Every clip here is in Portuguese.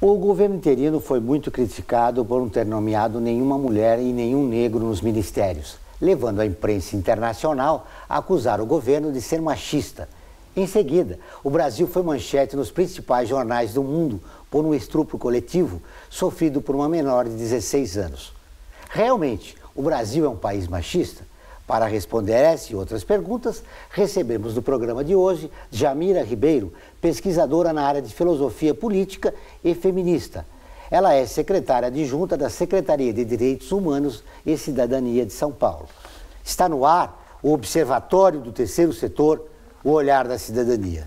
O governo interino foi muito criticado por não ter nomeado nenhuma mulher e nenhum negro nos ministérios, levando a imprensa internacional a acusar o governo de ser machista. Em seguida, o Brasil foi manchete nos principais jornais do mundo por um estupro coletivo sofrido por uma menor de 16 anos. Realmente, o Brasil é um país machista? Para responder essa e outras perguntas, recebemos no programa de hoje Djamila Ribeiro, pesquisadora na área de filosofia política e feminista. Ela é secretária adjunta da Secretaria de Direitos Humanos e Cidadania de São Paulo. Está no ar o Observatório do Terceiro Setor, O Olhar da Cidadania.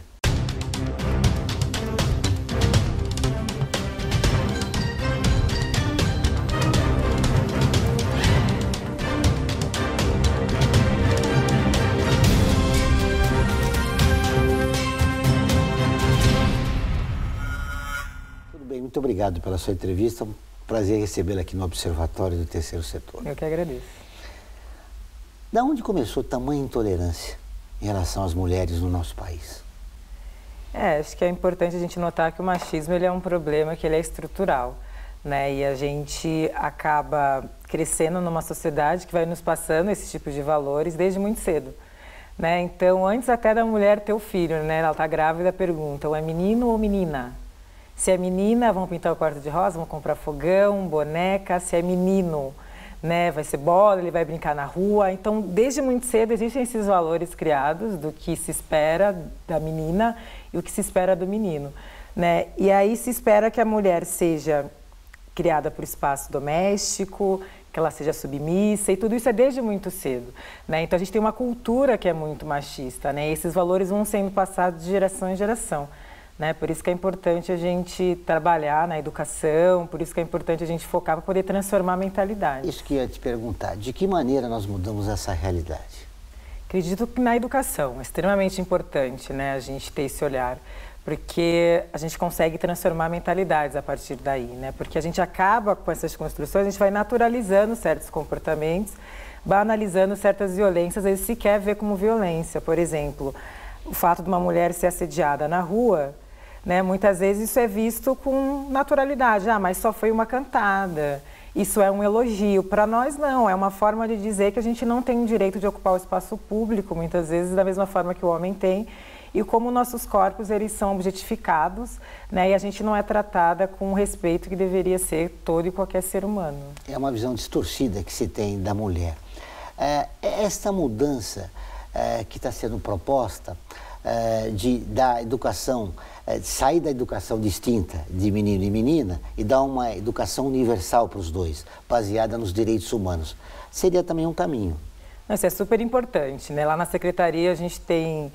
Tudo bem, muito obrigado pela sua entrevista. Um prazer recebê-la aqui no Observatório do Terceiro Setor. Eu que agradeço. Da onde começou tamanha intolerância em relação às mulheres no nosso país? Acho que é importante a gente notar que o machismo ele é um problema que ele é estrutural, né? E a gente acaba crescendo numa sociedade que vai nos passando esse tipo de valores desde muito cedo, né? Então, antes até da mulher ter o filho, né? Ela está grávida, perguntam, é menino ou menina? Se é menina, vão pintar o quarto de rosa, vão comprar fogão, boneca. Se é menino, né, vai ser bola, ele vai brincar na rua. Então, desde muito cedo, existem esses valores criados do que se espera da menina e o que se espera do menino, né? E aí se espera que a mulher seja criada para o espaço doméstico, que ela seja submissa, e tudo isso é desde muito cedo, né? Então, a gente tem uma cultura que é muito machista, né? E esses valores vão sendo passados de geração em geração, né? Por isso que é importante a gente trabalhar na educação, por isso que é importante a gente focar para poder transformar a mentalidade. Isso que eu ia te perguntar, de que maneira nós mudamos essa realidade? Acredito que na educação, é extremamente importante, né, a gente ter esse olhar, porque a gente consegue transformar mentalidades a partir daí, né? Porque a gente acaba com essas construções, a gente vai naturalizando certos comportamentos, banalizando certas violências, às vezes se quer ver como violência. Por exemplo, o fato de uma mulher ser assediada na rua, né, muitas vezes isso é visto com naturalidade. Ah, mas só foi uma cantada, isso é um elogio. Para nós não, é uma forma de dizer que a gente não tem o direito de ocupar o espaço público, muitas vezes da mesma forma que o homem tem. E como nossos corpos eles são objetificados, né, e a gente não é tratada com o respeito que deveria ser todo e qualquer ser humano. É uma visão distorcida que se tem da mulher. Esta mudança que está sendo proposta da educação, sair da educação distinta de menino e menina e dar uma educação universal para os dois, baseada nos direitos humanos, seria também um caminho. Isso é super importante, né? Lá na Secretaria a gente tem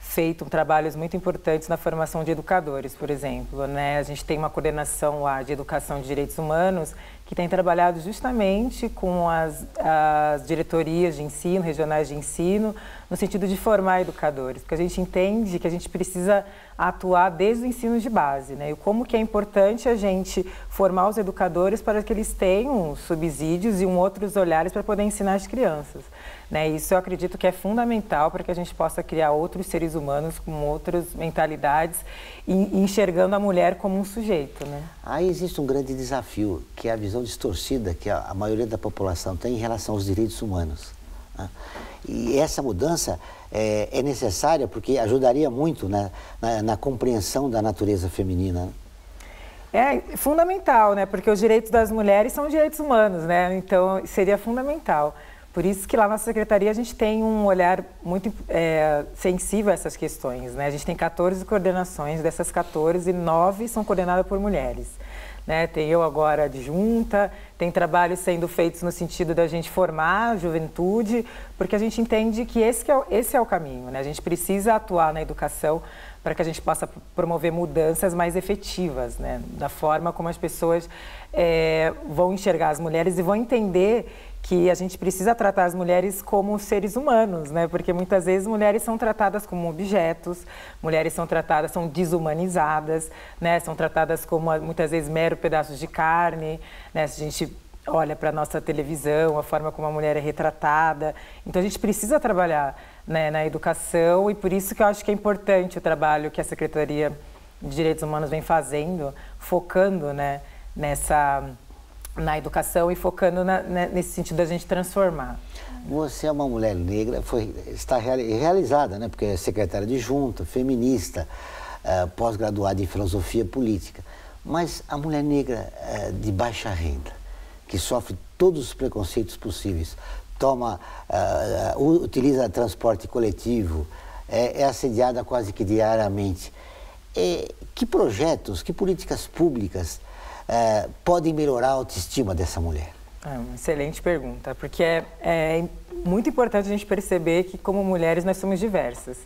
feito trabalhos muito importantes na formação de educadores, por exemplo, né? A gente tem uma coordenação lá de educação de direitos humanos que tem trabalhado justamente com as diretorias de ensino, regionais de ensino, no sentido de formar educadores, porque a gente entende que a gente precisa atuar desde o ensino de base, né? E como que é importante a gente formar os educadores para que eles tenham subsídios e outros olhares para poder ensinar as crianças, né? Isso eu acredito que é fundamental para que a gente possa criar outros seres humanos com outras mentalidades e enxergando a mulher como um sujeito, né? Aí existe um grande desafio, que é a visão distorcida que a maioria da população tem em relação aos direitos humanos, né? E essa mudança é necessária porque ajudaria muito na compreensão da natureza feminina, né? É fundamental, né? Porque os direitos das mulheres são direitos humanos, né? Então seria fundamental. Por isso que lá na Secretaria a gente tem um olhar muito sensível a essas questões, né? A gente tem 14 coordenações, dessas 14, 9 são coordenadas por mulheres, né? Tem eu agora adjunta, tem trabalhos sendo feitos no sentido da gente formar a juventude, porque a gente entende que esse é o caminho, né? A gente precisa atuar na educação para que a gente possa promover mudanças mais efetivas, né? Da forma como as pessoas vão enxergar as mulheres e vão entender que a gente precisa tratar as mulheres como seres humanos, né? Porque muitas vezes mulheres são tratadas como objetos, mulheres são tratadas, são desumanizadas, né? São tratadas como muitas vezes mero pedaços de carne, né? Se a gente olha para a nossa televisão, a forma como a mulher é retratada, então a gente precisa trabalhar, né, na educação, e por isso que eu acho que é importante o trabalho que a Secretaria de Direitos Humanos vem fazendo, focando, né, na educação e focando nesse sentido da gente transformar. Você é uma mulher negra, está realizada, né? Porque é secretária adjunta, feminista, pós-graduada em filosofia política. Mas a mulher negra de baixa renda, que sofre todos os preconceitos possíveis, utiliza transporte coletivo, é assediada quase que diariamente. Que projetos, que políticas públicas podem melhorar a autoestima dessa mulher? É uma excelente pergunta, porque é muito importante a gente perceber que, como mulheres, nós somos diversas,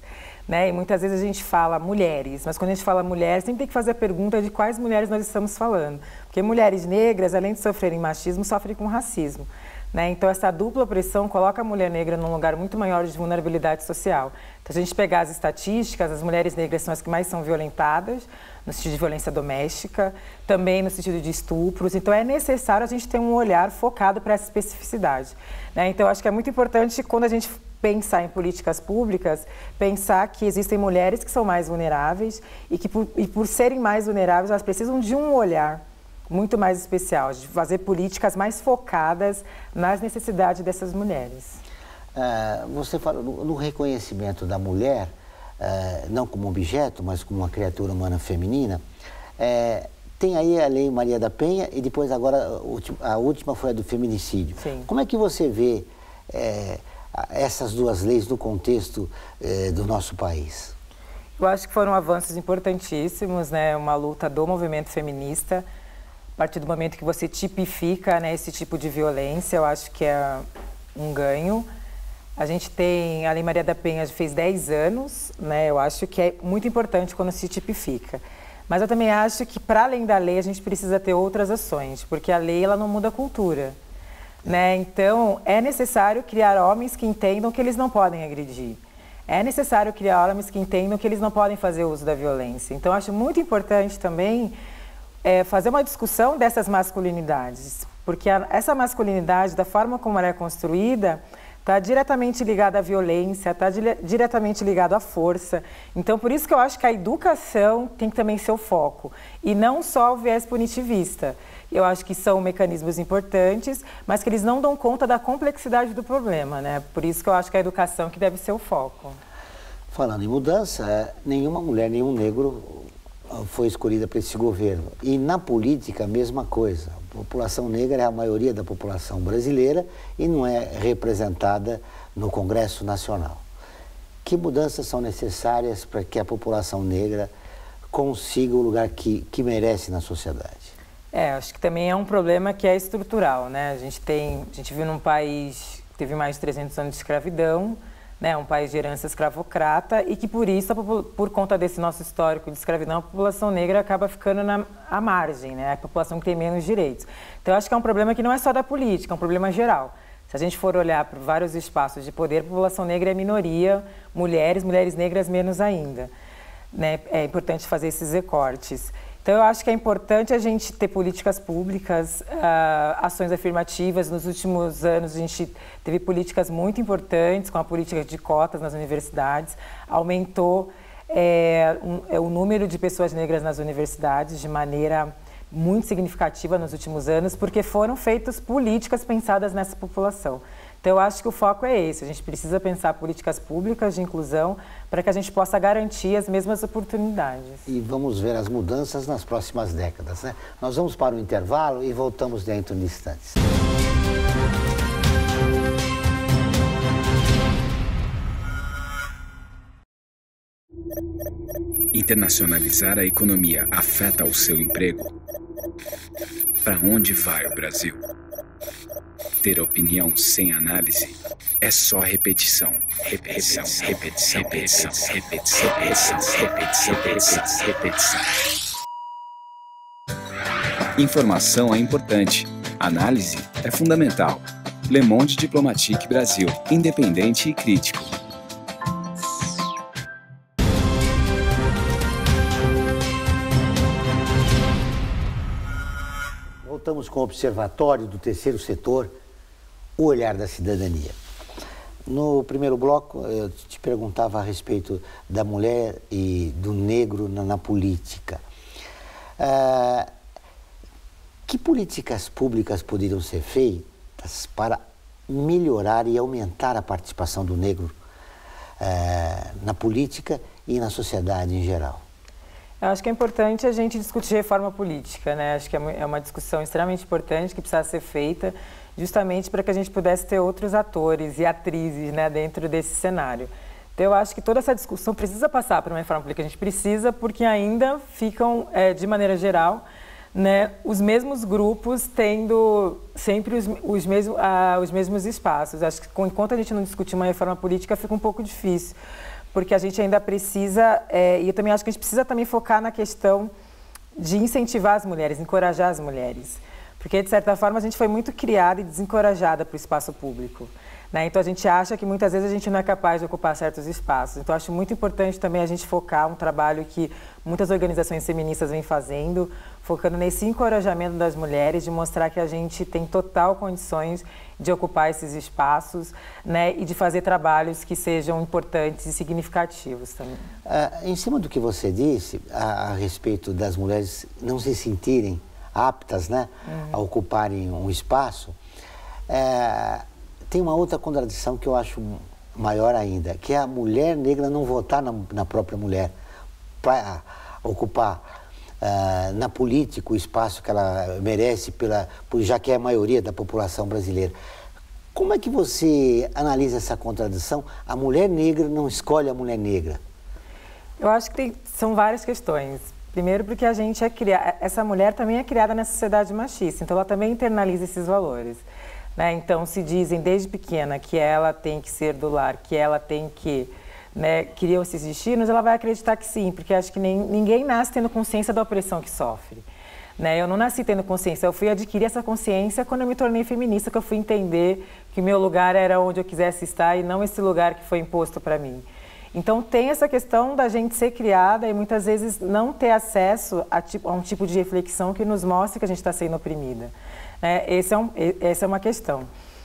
né? E muitas vezes a gente fala mulheres, mas quando a gente fala mulheres, sempre tem que fazer a pergunta de quais mulheres nós estamos falando. Porque mulheres negras, além de sofrerem machismo, sofrem com racismo, né? Então, essa dupla opressão coloca a mulher negra num lugar muito maior de vulnerabilidade social. Então, se a gente pegar as estatísticas, as mulheres negras são as que mais são violentadas, no sentido de violência doméstica, também no sentido de estupros. Então, é necessário a gente ter um olhar focado para essa especificidade, né? Então, acho que é muito importante, quando a gente pensar em políticas públicas, pensar que existem mulheres que são mais vulneráveis e que, por serem mais vulneráveis, elas precisam de um olhar muito mais especial, de fazer políticas mais focadas nas necessidades dessas mulheres. Você fala no reconhecimento da mulher, não como objeto, mas como uma criatura humana feminina. Tem aí a Lei Maria da Penha e depois agora a última foi a do feminicídio. Sim. Como é que você vê essas duas leis no contexto do nosso país? Eu acho que foram avanços importantíssimos, né? Uma luta do movimento feminista. A partir do momento que você tipifica, né, esse tipo de violência, eu acho que é um ganho. A gente tem, a Lei Maria da Penha fez 10 anos, né? Eu acho que é muito importante quando se tipifica. Mas eu também acho que, para além da lei, a gente precisa ter outras ações, porque a lei, ela não muda a cultura, né? Então, é necessário criar homens que entendam que eles não podem agredir. É necessário criar homens que entendam que eles não podem fazer uso da violência. Então, eu acho muito importante também fazer uma discussão dessas masculinidades, porque essa masculinidade, da forma como ela é construída, está diretamente ligada à violência, está diretamente ligada à força. Então, por isso que eu acho que a educação tem que também ser o foco, e não só o viés punitivista. Eu acho que são mecanismos importantes, mas que eles não dão conta da complexidade do problema, né? Por isso que eu acho que a educação que deve ser o foco. Falando em mudança, nenhuma mulher, nenhum negro foi escolhida para esse governo. E na política, a mesma coisa. A população negra é a maioria da população brasileira e não é representada no Congresso Nacional. Que mudanças são necessárias para que a população negra consiga o lugar que merece na sociedade? Acho que também é um problema que é estrutural, né? A gente vive num país que teve mais de 300 anos de escravidão, né, um país de herança escravocrata, e que por isso, por conta desse nosso histórico de escravidão, a população negra acaba ficando à margem, né, a população que tem menos direitos. Então, eu acho que é um problema que não é só da política, é um problema geral. Se a gente for olhar para vários espaços de poder, a população negra é minoria, mulheres negras menos ainda, né? É importante fazer esses recortes. Então, eu acho que é importante a gente ter políticas públicas, ações afirmativas. Nos últimos anos, a gente teve políticas muito importantes, com a política de cotas nas universidades, aumentou o número de pessoas negras nas universidades de maneira muito significativa nos últimos anos, porque foram feitas políticas pensadas nessa população. Então, eu acho que o foco é esse. A gente precisa pensar políticas públicas de inclusão para que a gente possa garantir as mesmas oportunidades. E vamos ver as mudanças nas próximas décadas, né? Nós vamos para o intervalo e voltamos dentro de instantes. Internacionalizar a economia afeta o seu emprego? Para onde vai o Brasil? Ter opinião sem análise é só repetição. Repetição, repetição, repetição, repetição, repetição, repetição, repetição. Informação é importante. Análise é fundamental. Le Monde Diplomatique Brasil, independente e crítico. Voltamos com o Observatório do Terceiro Setor, O Olhar da Cidadania. No primeiro bloco, eu te perguntava a respeito da mulher e do negro na política. Que políticas públicas poderiam ser feitas para melhorar e aumentar a participação do negro na política e na sociedade em geral? Eu acho que é importante a gente discutir reforma política, né? Acho que é uma discussão extremamente importante que precisa ser feita justamente para que a gente pudesse ter outros atores e atrizes, né, dentro desse cenário. Então, eu acho que toda essa discussão precisa passar por uma reforma política. A gente precisa, porque ainda ficam, de maneira geral, né, os mesmos grupos tendo sempre os mesmos espaços. Acho que enquanto a gente não discutir uma reforma política, fica um pouco difícil, porque a gente ainda precisa, e eu também acho que a gente precisa também focar na questão de incentivar as mulheres, encorajar as mulheres, porque, de certa forma, a gente foi muito criada e desencorajada para o espaço público, né? Então, a gente acha que muitas vezes a gente não é capaz de ocupar certos espaços. Então, acho muito importante também a gente focar um trabalho que muitas organizações feministas vêm fazendo, focando nesse encorajamento das mulheres, de mostrar que a gente tem total condições de ocupar esses espaços, né, e de fazer trabalhos que sejam importantes e significativos também. Em cima do que você disse a respeito das mulheres não se sentirem aptas, né, a ocuparem um espaço, tem uma outra contradição que eu acho maior ainda, que é a mulher negra não votar na própria mulher para ocupar na política o espaço que ela merece, já que é a maioria da população brasileira. Como é que você analisa essa contradição? A mulher negra não escolhe a mulher negra. Eu acho que são várias questões. Primeiro, porque a gente essa mulher também é criada na sociedade machista, então ela também internaliza esses valores, né? Então se dizem desde pequena que ela tem que ser do lar, que ela tem que, né, criam esses destinos, ela vai acreditar que sim, porque acho que ninguém nasce tendo consciência da opressão que sofre, né? Eu não nasci tendo consciência, eu fui adquirir essa consciência quando eu me tornei feminista, que eu fui entender que meu lugar era onde eu quisesse estar e não esse lugar que foi imposto para mim. Então tem essa questão da gente ser criada e muitas vezes não ter acesso a um tipo de reflexão que nos mostre que a gente está sendo oprimida, né? Essa é uma questão.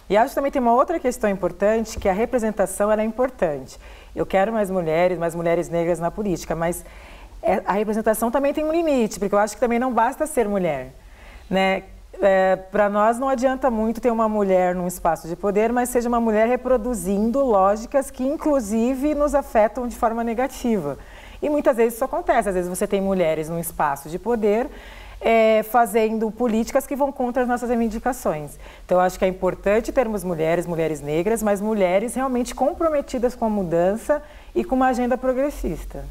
E acho que também tem uma outra questão importante, que a representação era importante. Eu quero mais mulheres negras na política, mas a representação também tem um limite, porque eu acho que também não basta ser mulher, né? Para nós não adianta muito ter uma mulher num espaço de poder, mas seja uma mulher reproduzindo lógicas que, inclusive, nos afetam de forma negativa. E muitas vezes isso acontece, às vezes você tem mulheres num espaço de poder fazendo políticas que vão contra as nossas reivindicações. Então, eu acho que é importante termos mulheres negras, mas mulheres realmente comprometidas com a mudança e com uma agenda progressista.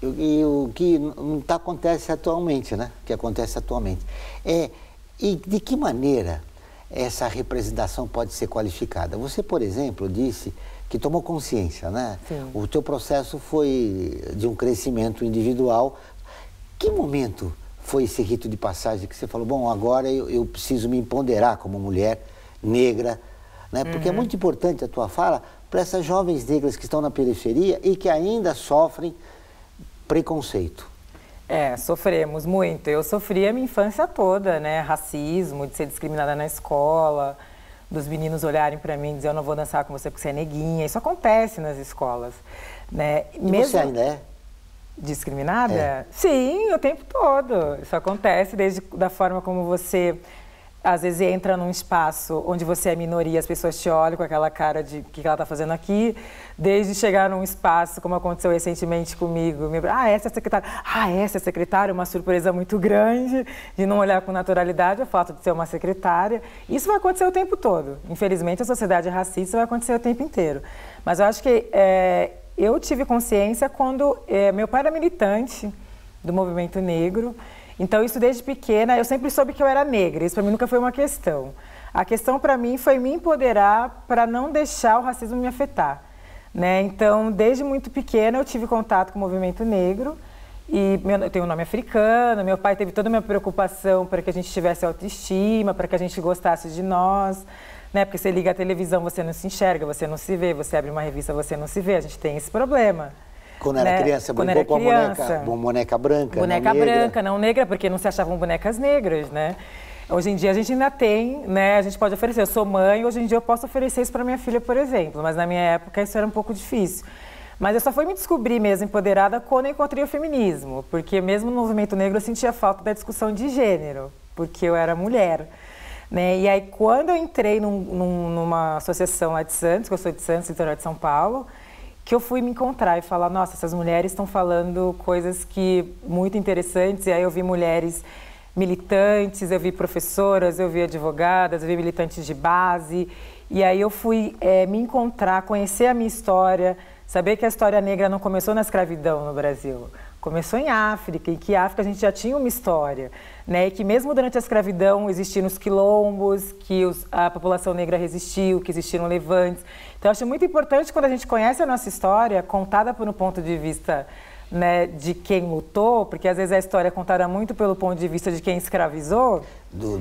E o que não acontece atualmente, né? O que acontece atualmente. E de que maneira essa representação pode ser qualificada? Você, por exemplo, disse que tomou consciência, né? Sim. O teu processo foi de um crescimento individual. Que momento foi esse rito de passagem que você falou, bom, agora eu preciso me empoderar como mulher negra, né? Porque é muito importante a tua fala para essas jovens negras que estão na periferia e que ainda sofrem preconceito. Sofremos muito. Eu sofri a minha infância toda, né? Racismo, de ser discriminada na escola, dos meninos olharem para mim e dizer, eu não vou dançar com você porque você é neguinha. Isso acontece nas escolas, né? Você ainda é discriminada? Sim, o tempo todo. Isso acontece, desde da forma como você, às vezes, entra num espaço onde você é minoria, as pessoas te olham com aquela cara de o que ela está fazendo aqui, desde chegar num espaço, como aconteceu recentemente comigo, essa é a secretária, essa é a secretária, uma surpresa muito grande, de não olhar com naturalidade o fato de ser uma secretária. Isso vai acontecer o tempo todo. Infelizmente, a sociedade racista vai acontecer o tempo inteiro. Mas eu acho que eu tive consciência quando meu pai era militante do movimento negro, então isso desde pequena, eu sempre soube que eu era negra, isso para mim nunca foi uma questão. A questão para mim foi me empoderar para não deixar o racismo me afetar, né? Então, desde muito pequena eu tive contato com o movimento negro, e eu tenho um nome africano, meu pai teve toda a minha preocupação para que a gente tivesse autoestima, para que a gente gostasse de nós, né? Porque você liga a televisão, você não se enxerga, você não se vê, você abre uma revista, você não se vê, a gente tem esse problema. Quando era criança, brincou com a boneca branca, não negra, porque não se achavam bonecas negras, né? Hoje em dia a gente ainda tem, né? A gente pode oferecer. Eu sou mãe, hoje em dia eu posso oferecer isso para minha filha, por exemplo. Mas na minha época isso era um pouco difícil. Mas eu só fui me descobrir mesmo empoderada quando eu encontrei o feminismo. Porque mesmo no movimento negro eu sentia falta da discussão de gênero, porque eu era mulher. Né? E aí quando eu entrei numa associação lá de Santos, que eu sou de Santos, litoral de São Paulo, que eu fui me encontrar e falar, nossa, essas mulheres estão falando coisas que muito interessantes. E aí eu vi mulheres militantes, eu vi professoras, eu vi advogadas, eu vi militantes de base. E aí eu fui me encontrar, conhecer a minha história, saber que a história negra não começou na escravidão no Brasil. Começou em África, e que a África a gente já tinha uma história, né? E que mesmo durante a escravidão existiram os quilombos, que a população negra resistiu, que existiram levantes. Então, eu acho muito importante quando a gente conhece a nossa história, contada por um ponto de vista, né, de quem lutou, porque às vezes a história é contada muito pelo ponto de vista de quem escravizou. Do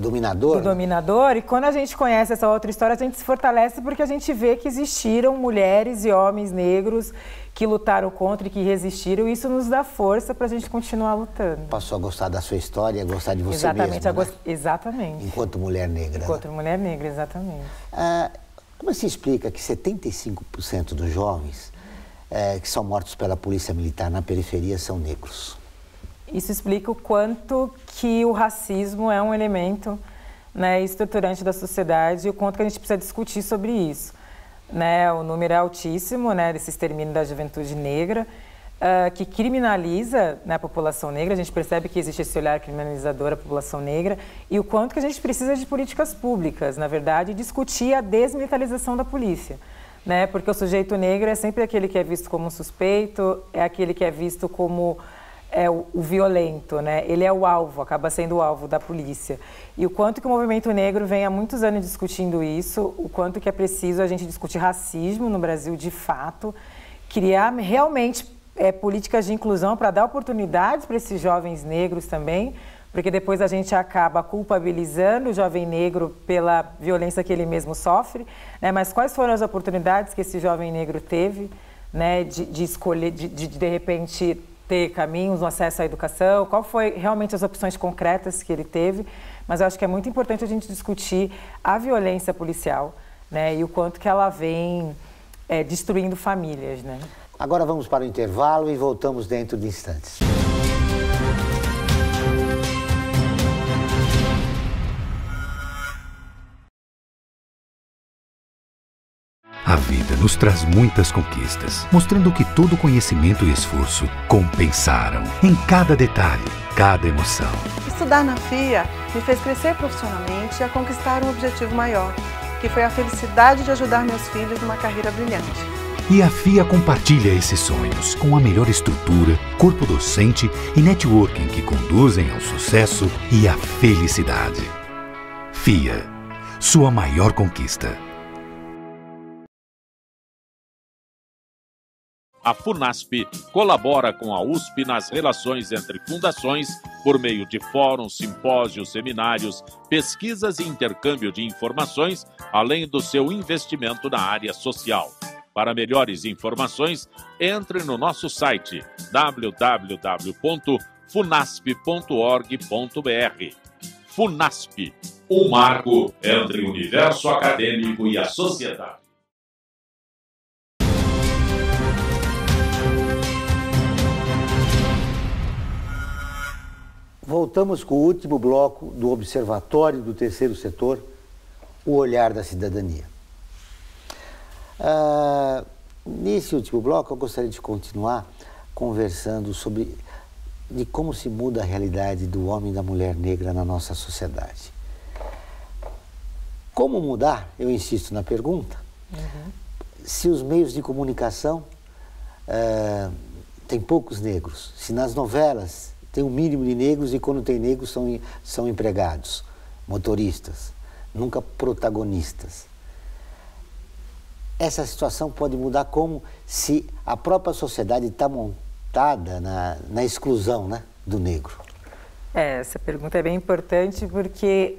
dominador. Do dominador, e quando a gente conhece essa outra história, a gente se fortalece porque a gente vê que existiram mulheres e homens negros que lutaram contra e que resistiram, e isso nos dá força para a gente continuar lutando. Passou a gostar da sua história, a gostar de você mesma, né? Exatamente. Enquanto mulher negra. Enquanto mulher negra, exatamente. Ah, como se explica que 75% dos jovens que são mortos pela polícia militar na periferia são negros? Isso explica o quanto que o racismo é um elemento, né, estruturante da sociedade e o quanto que a gente precisa discutir sobre isso. Né? O número é altíssimo, né, desse extermínio da juventude negra, que criminaliza, né, a população negra. A gente percebe que existe esse olhar criminalizador à população negra e o quanto que a gente precisa de políticas públicas, na verdade, discutir a desmilitarização da polícia. Né? Porque o sujeito negro é sempre aquele que é visto como um suspeito, é aquele que é visto como o violento, né? Ele é o alvo, acaba sendo o alvo da polícia. E o quanto que o movimento negro vem há muitos anos discutindo isso, o quanto que é preciso a gente discutir racismo no Brasil de fato, criar realmente políticas de inclusão para dar oportunidades para esses jovens negros também, porque depois a gente acaba culpabilizando o jovem negro pela violência que ele mesmo sofre, né? Mas quais foram as oportunidades que esse jovem negro teve, né? De escolher, de repente ter caminhos, um acesso à educação, qual foi realmente as opções concretas que ele teve. Mas eu acho que é muito importante a gente discutir a violência policial, né, e o quanto que ela vem destruindo famílias, né. Agora vamos para o intervalo e voltamos dentro de instantes. A vida nos traz muitas conquistas, mostrando que todo conhecimento e esforço compensaram em cada detalhe, cada emoção. Estudar na FIA me fez crescer profissionalmente e a conquistar um objetivo maior, que foi a felicidade de ajudar meus filhos numa carreira brilhante. E a FIA compartilha esses sonhos com a melhor estrutura, corpo docente e networking que conduzem ao sucesso e à felicidade. FIA, sua maior conquista. A FUNASP colabora com a USP nas relações entre fundações por meio de fóruns, simpósios, seminários, pesquisas e intercâmbio de informações, além do seu investimento na área social. Para melhores informações, entre no nosso site www.funasp.org.br. FUNASP, um marco entre o universo acadêmico e a sociedade. Voltamos com o último bloco do Observatório do Terceiro Setor, O Olhar da Cidadania. Nesse último bloco, eu gostaria de continuar conversando sobre de como se muda a realidade do homem e da mulher negra na nossa sociedade. Como mudar? Eu insisto na pergunta. Uhum. Se os meios de comunicação têm poucos negros, se nas novelas tem um mínimo de negros e quando tem negros são empregados, motoristas, nunca protagonistas. Essa situação pode mudar como se a própria sociedade está montada na exclusão, né, do negro. Essa pergunta é bem importante porque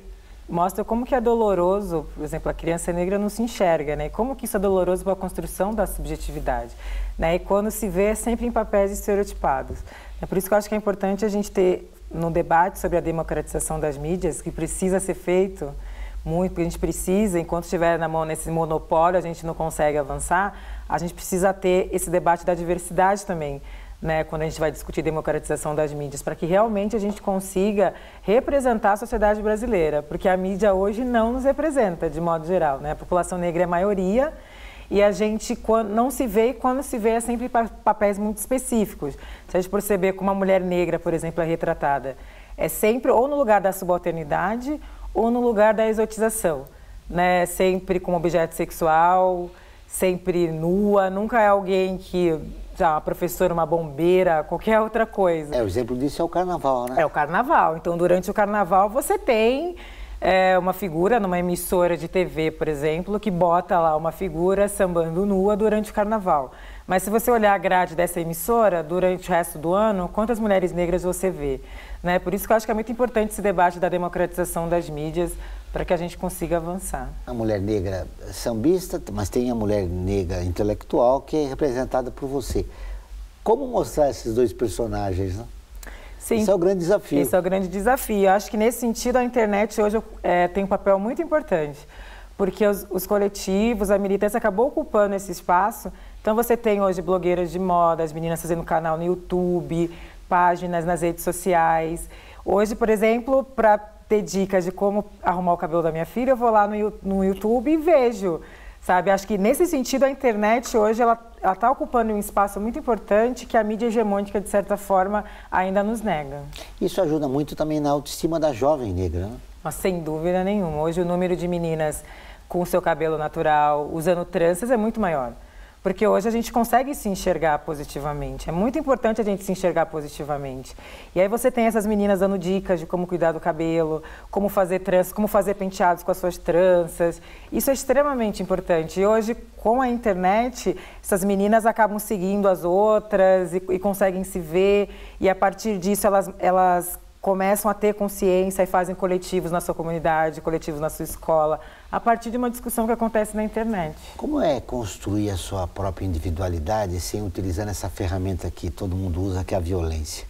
mostra como que é doloroso, por exemplo, a criança negra não se enxerga, né? E como que isso é doloroso para a construção da subjetividade, né? E quando se vê é sempre em papéis estereotipados. É por isso que eu acho que é importante a gente ter no debate sobre a democratização das mídias, que precisa ser feito muito, porque a gente precisa, enquanto estiver na mão nesse monopólio, a gente não consegue avançar, a gente precisa ter esse debate da diversidade também, né, quando a gente vai discutir democratização das mídias, para que realmente a gente consiga representar a sociedade brasileira, porque a mídia hoje não nos representa, de modo geral, né? A população negra é a maioria, e a gente quando não se vê, e quando se vê é sempre papéis muito específicos. Se a gente perceber como uma mulher negra, por exemplo, é retratada, é sempre ou no lugar da subalternidade ou no lugar da exotização, né? Sempre como objeto sexual, sempre nua, nunca é alguém que, já, uma professora, uma bombeira, qualquer outra coisa. É, o exemplo disso é o carnaval, né? É o carnaval. Então, durante o carnaval, você tem uma figura numa emissora de TV, por exemplo, que bota lá uma figura sambando nua durante o carnaval. Mas se você olhar a grade dessa emissora, durante o resto do ano, quantas mulheres negras você vê? Né? Por isso que eu acho que é muito importante esse debate da democratização das mídias, para que a gente consiga avançar. A mulher negra sambista, mas tem a mulher negra intelectual, que é representada por você. Como mostrar esses dois personagens, né? Sim, isso é o grande desafio. Isso é o grande desafio. Eu acho que nesse sentido a internet hoje tem um papel muito importante, porque os coletivos, a militância acabou ocupando esse espaço. Então você tem hoje blogueiras de moda, as meninas fazendo canal no YouTube, páginas nas redes sociais. Hoje, por exemplo, para ter dicas de como arrumar o cabelo da minha filha, eu vou lá no YouTube e vejo, sabe? Acho que nesse sentido a internet hoje ela está ocupando um espaço muito importante que a mídia hegemônica, de certa forma, ainda nos nega. Isso ajuda muito também na autoestima da jovem negra, né? Mas, sem dúvida nenhuma. Hoje o número de meninas com seu cabelo natural, usando tranças, é muito maior. Porque hoje a gente consegue se enxergar positivamente. É muito importante a gente se enxergar positivamente. E aí você tem essas meninas dando dicas de como cuidar do cabelo, como fazer tranças, como fazer penteados com as suas tranças. Isso é extremamente importante. E hoje, com a internet, essas meninas acabam seguindo as outras e conseguem se ver. E a partir disso, elas começam a ter consciência e fazem coletivos na sua comunidade, coletivos na sua escola, a partir de uma discussão que acontece na internet. Como é construir a sua própria individualidade sem utilizar essa ferramenta que todo mundo usa, que é a violência?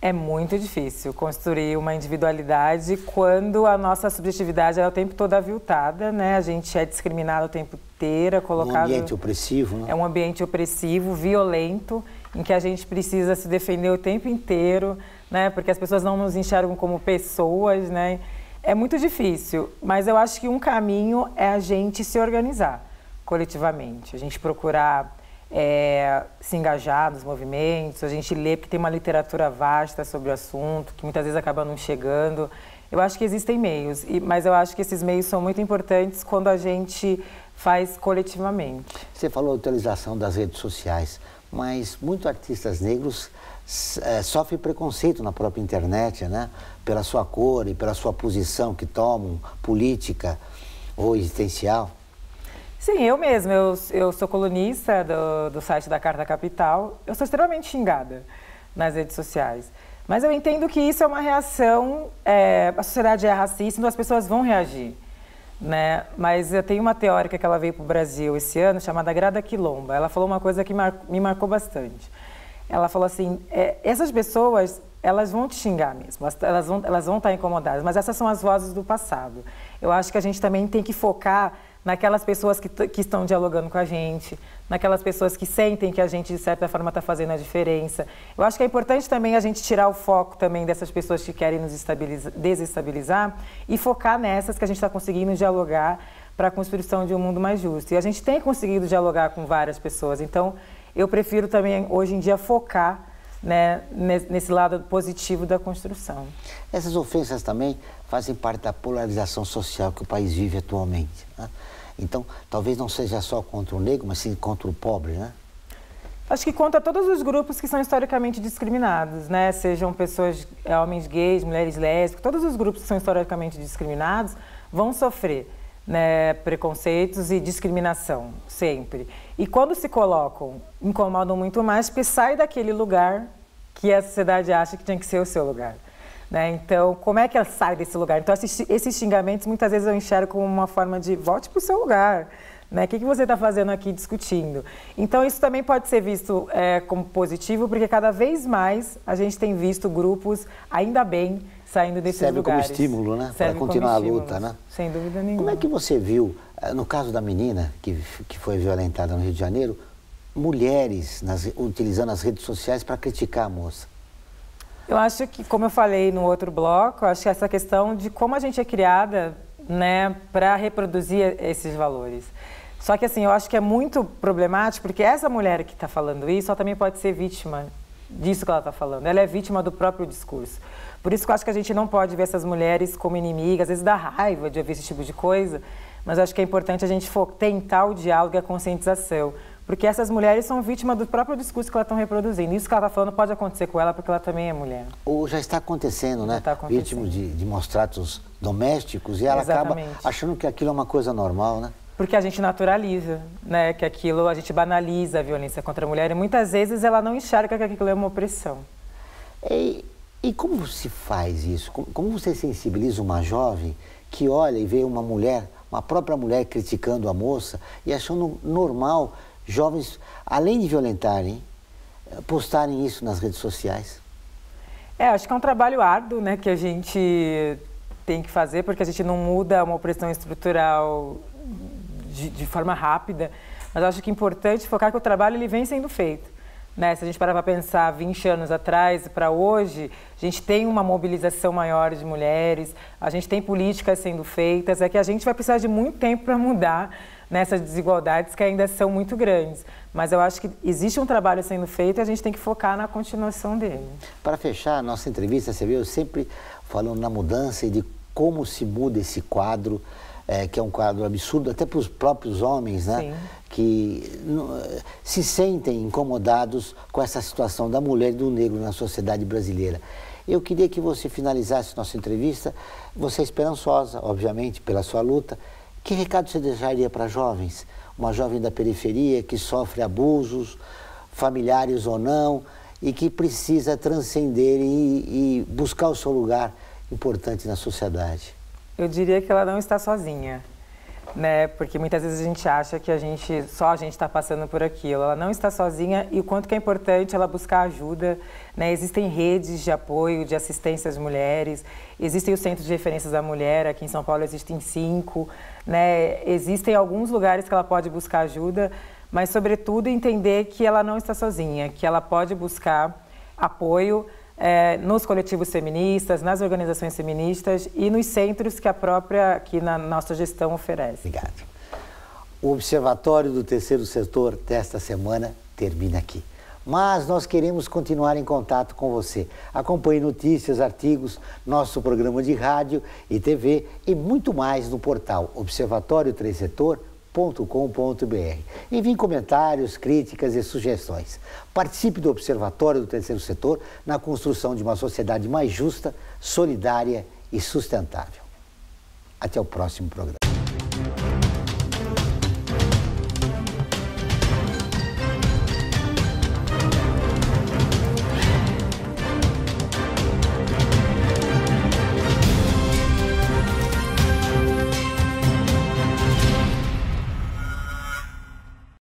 É muito difícil construir uma individualidade quando a nossa subjetividade é o tempo todo aviltada, né? A gente é discriminado o tempo inteiro, é colocado... Um ambiente opressivo, né? É um ambiente opressivo, violento, em que a gente precisa se defender o tempo inteiro, né? Porque as pessoas não nos enxergam como pessoas, né? É muito difícil, mas eu acho que um caminho é a gente se organizar coletivamente, a gente procurar se engajar nos movimentos, a gente ler, porque tem uma literatura vasta sobre o assunto, que muitas vezes acaba não chegando. Eu acho que existem meios, mas eu acho que esses meios são muito importantes quando a gente faz coletivamente. Você falou a utilização das redes sociais, mas muitos artistas negros sofrem preconceito na própria internet, né? Pela sua cor e pela sua posição que tomam, política ou existencial. Sim, eu mesma. Eu sou colunista do site da Carta Capital. Eu sou extremamente xingada nas redes sociais. Mas eu entendo que isso é uma reação... a sociedade é racista, então as pessoas vão reagir, né? Mas eu tenho uma teórica que ela veio para o Brasil esse ano, chamada Grada Kilomba. Ela falou uma coisa que me marcou bastante. Ela falou assim, essas pessoas, elas vão te xingar mesmo, elas vão estar incomodadas, mas essas são as vozes do passado. Eu acho que a gente também tem que focar naquelas pessoas que estão dialogando com a gente, naquelas pessoas que sentem que a gente, de certa forma, está fazendo a diferença. Eu acho que é importante também a gente tirar o foco também dessas pessoas que querem nos desestabilizar e focar nessas que a gente está conseguindo dialogar para a construção de um mundo mais justo. E a gente tem conseguido dialogar com várias pessoas, então eu prefiro também, hoje em dia, focar, né, nesse lado positivo da construção. Essas ofensas também fazem parte da polarização social que o país vive atualmente, né? Então, talvez não seja só contra o negro, mas sim contra o pobre, né? Acho que contra todos os grupos que são historicamente discriminados, né? Sejam pessoas, homens gays, mulheres lésbicas, todos os grupos que são historicamente discriminados vão sofrer, né, preconceitos e discriminação, sempre. E quando se colocam, incomodam muito mais, porque sai daquele lugar que a sociedade acha que tem que ser o seu lugar, né? Então, como é que ela sai desse lugar? Então, esses xingamentos, muitas vezes eu enxergo como uma forma de volte para o seu lugar, né? O que você está fazendo aqui discutindo? Então, isso também pode ser visto como positivo, porque cada vez mais a gente tem visto grupos, ainda bem, saindo desses lugares. Serve como estímulo, né? Para continuar a luta, né? Sem dúvida nenhuma. Como é que você viu, no caso da menina que foi violentada no Rio de Janeiro, mulheres utilizando as redes sociais para criticar a moça? Eu acho que, como eu falei no outro bloco, acho que essa questão de como a gente é criada, né, para reproduzir esses valores. Só que, assim, eu acho que é muito problemático, porque essa mulher que está falando isso, ela também pode ser vítima disso que ela está falando. Ela é vítima do próprio discurso. Por isso que eu acho que a gente não pode ver essas mulheres como inimigas, às vezes dá raiva de ouvir esse tipo de coisa, mas eu acho que é importante a gente tentar o diálogo e a conscientização. Porque essas mulheres são vítimas do próprio discurso que elas estão reproduzindo. Isso que ela está falando pode acontecer com ela, porque ela também é mulher. Ou já está acontecendo, né? Está acontecendo. Vítima de maus tratos domésticos, e ela acaba achando que aquilo é uma coisa normal, né? Porque a gente naturaliza, né? Que aquilo, a gente banaliza a violência contra a mulher, e muitas vezes ela não enxerga que aquilo é uma opressão. E como se faz isso? Como você sensibiliza uma jovem que olha e vê uma mulher, uma própria mulher criticando a moça e achando normal... Jovens, além de violentarem, postarem isso nas redes sociais? Acho que é um trabalho árduo, né, que a gente tem que fazer, porque a gente não muda uma opressão estrutural de forma rápida, mas acho que é importante focar que o trabalho ele vem sendo feito. Né? Se a gente parar para pensar 20 anos atrás para hoje, a gente tem uma mobilização maior de mulheres, a gente tem políticas sendo feitas, é que a gente vai precisar de muito tempo para mudar nessas desigualdades que ainda são muito grandes. Mas eu acho que existe um trabalho sendo feito e a gente tem que focar na continuação dele. Para fechar a nossa entrevista, você viu, eu sempre falando na mudança e de como se muda esse quadro, que é um quadro absurdo até para os próprios homens, né? Sim. Que se sentem incomodados com essa situação da mulher e do negro na sociedade brasileira. Eu queria que você finalizasse nossa entrevista. Você é esperançosa, obviamente, pela sua luta. Que recado você deixaria para jovens? Uma jovem da periferia que sofre abusos, familiares ou não, e que precisa transcender e buscar o seu lugar importante na sociedade. Eu diria que ela não está sozinha, né? Porque muitas vezes a gente acha que só a gente está passando por aquilo. Ela não está sozinha e o quanto que é importante ela buscar ajuda, né? Existem redes de apoio, de assistência às mulheres, existem os centros de referências da mulher, aqui em São Paulo existem 5, né? Existem alguns lugares que ela pode buscar ajuda, mas sobretudo entender que ela não está sozinha, que ela pode buscar apoio nos coletivos feministas, nas organizações feministas e nos centros que a própria, aqui na nossa gestão, oferece. Obrigado. O Observatório do Terceiro Setor desta semana termina aqui. Mas nós queremos continuar em contato com você. Acompanhe notícias, artigos, nosso programa de rádio e TV e muito mais no portal observatoriotercetor.com.br. Envie comentários, críticas e sugestões. Participe do Observatório do Terceiro Setor na construção de uma sociedade mais justa, solidária e sustentável. Até o próximo programa.